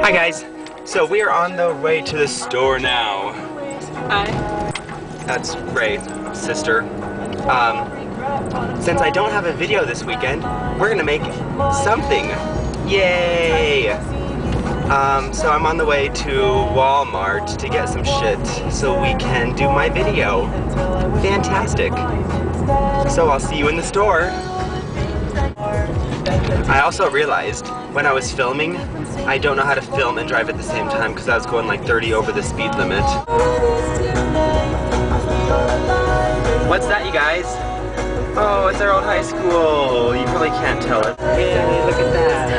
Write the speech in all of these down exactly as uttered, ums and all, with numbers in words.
Hi guys, so we are on the way to the store now. Hi. That's Ray's sister. Um, since I don't have a video this weekend, we're gonna make something. Yay! Um, so I'm on the way to Walmart to get some shit so we can do my video. Fantastic. So I'll see you in the store. I also realized when I was filming, I don't know how to film and drive at the same time because I was going like thirty over the speed limit. What's that, you guys? Oh, it's our old high school. You probably can't tell it. Hey, look at that.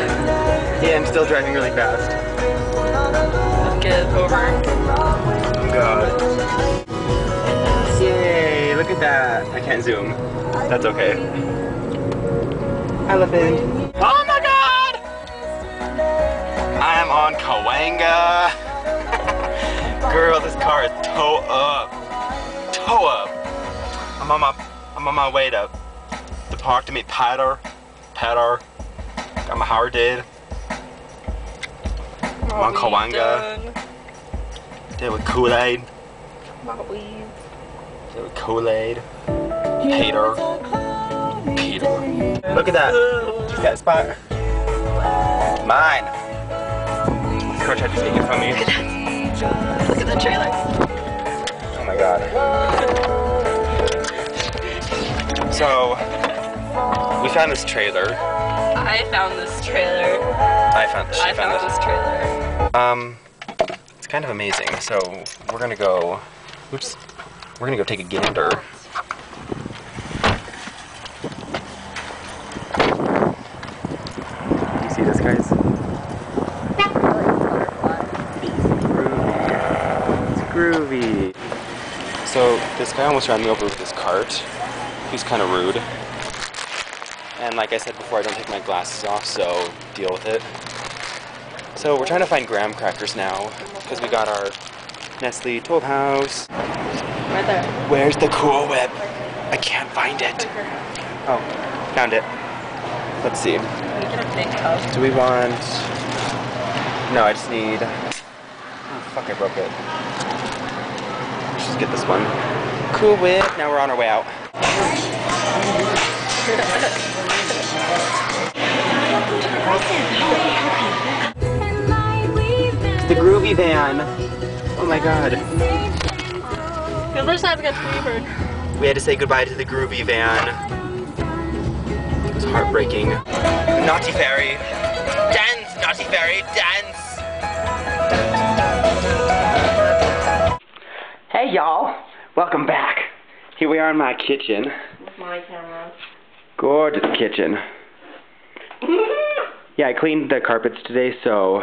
Yeah, I'm still driving really fast. Let's get over. Oh god. Yay, look at that. I can't zoom. That's okay. Elephant. Oh my god! I am on Kawanga. Girl, this car is toe up. Toe up. I'm on my I'm on my way to the park to meet Pater. Pater. Got my Howard Did. I'm on Kawanga. Did with Kool-Aid. Did with Kool-Aid. Pater. Peter. Look at that. Did you see that spot? Mine. Coach, I just take it from you. Look at the trailer. Oh my god. So, we found this trailer. I found this trailer. I found, she I found, found this. this trailer. Um, it's kind of amazing. So, we're gonna go, oops, we're gonna go take a gander. See this, guys? It's groovy. So this guy almost ran me over with his cart. He's kind of rude. And like I said before, I don't take my glasses off, so deal with it. So we're trying to find graham crackers now, because we got our Nestle Toll House. Right there. Where's the Cool Whip? I can't find it. Oh, found it. Let's see. Do we want... No, I just need... Oh, fuck, I broke it. Let's just get this one. Cool Whip. Now we're on our way out. It's the groovy van. Oh my god. We had to say goodbye to the groovy van. It was heartbreaking. Naughty fairy. Dance, naughty fairy, dance. Hey y'all, welcome back. Here we are in my kitchen. With my camera. Gorgeous kitchen. Yeah, I cleaned the carpets today, so...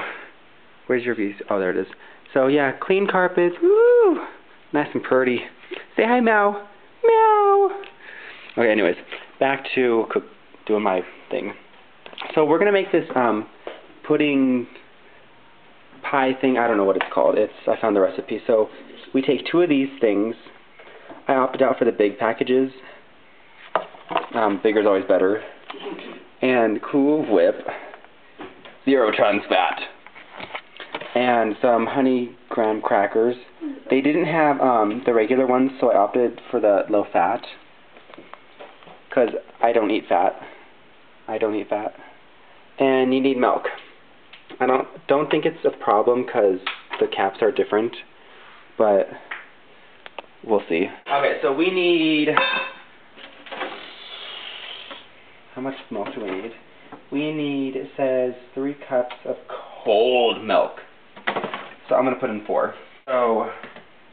Where's your piece? Oh, there it is. So yeah, clean carpets, woo! Nice and pretty. Say hi, meow. Meow! Okay, anyways, back to cook. Doing my thing. So we're gonna make this um, pudding pie thing. I don't know what it's called. It's I found the recipe. So we take two of these things. I opted out for the big packages. Um, bigger's always better. And Cool Whip, zero tons fat, and some honey graham crackers. They didn't have um, the regular ones, so I opted for the low fat. Because I don't eat fat. I don't eat fat. And you need milk. I don't don't think it's a problem because the caps are different, but we'll see. Okay, so we need... How much milk do we need? We need, it says, three cups of cold milk. So I'm going to put in four. So,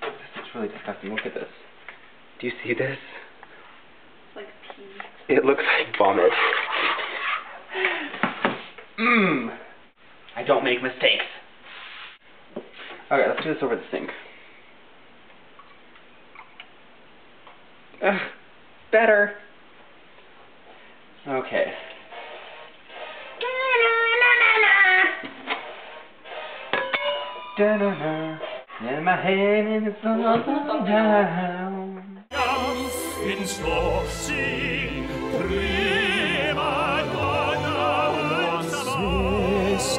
this is really disgusting. Look at this. Do you see this? It looks like vomit. Mmm. I don't make mistakes. Okay, let's do this over the sink. Ugh, better. Okay. Da-na-na. And my hand is falling down. In store, sing, prima donna,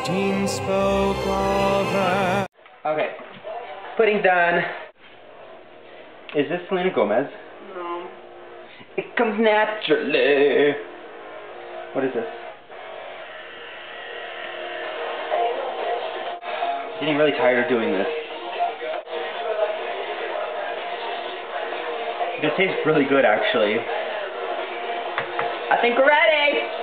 Sixteen spoke of her. Okay, pudding done. Is this Selena Gomez? No. It comes naturally. What is this? I'm getting really tired of doing this. This tastes really good, actually. I think we're ready.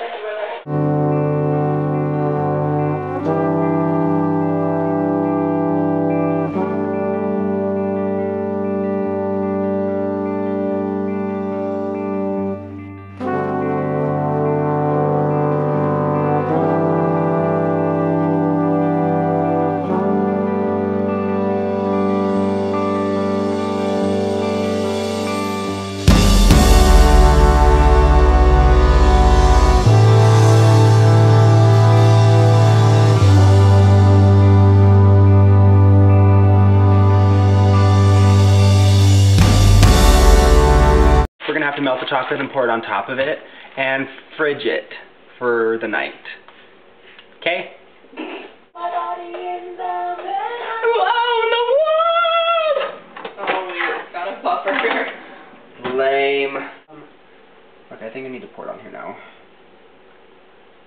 Melt the chocolate and pour it on top of it and fridge it for the night. Okay? Whoa, in the world! Oh, it's got a buffer. Lame. Okay, I think I need to pour it on here now.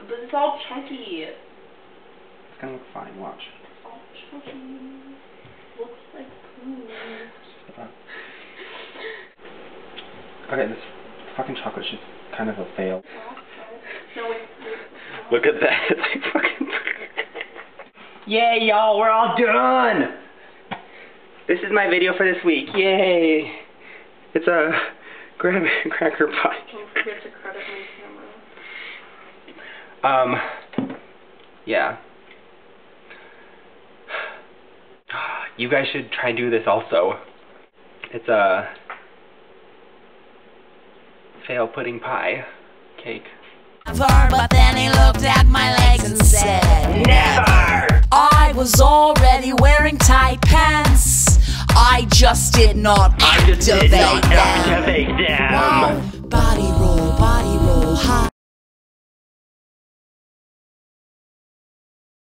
But it's all chunky. It's gonna look fine, watch. It's all chunky. Looks like poo. Shut up. Okay, this fucking chocolate's just kind of a fail. Look at that. Yay, y'all, we're all done! This is my video for this week. Yay! It's a Graham and Cracker Pie. Don't forget to credit my camera. Um, yeah. You guys should try and do this also. It's a fail pudding pie cake. But then he looked at my legs and said, never! I was already wearing tight pants. I just did not I just did not activate them. Activate them. Wow. Body roll, body roll, high.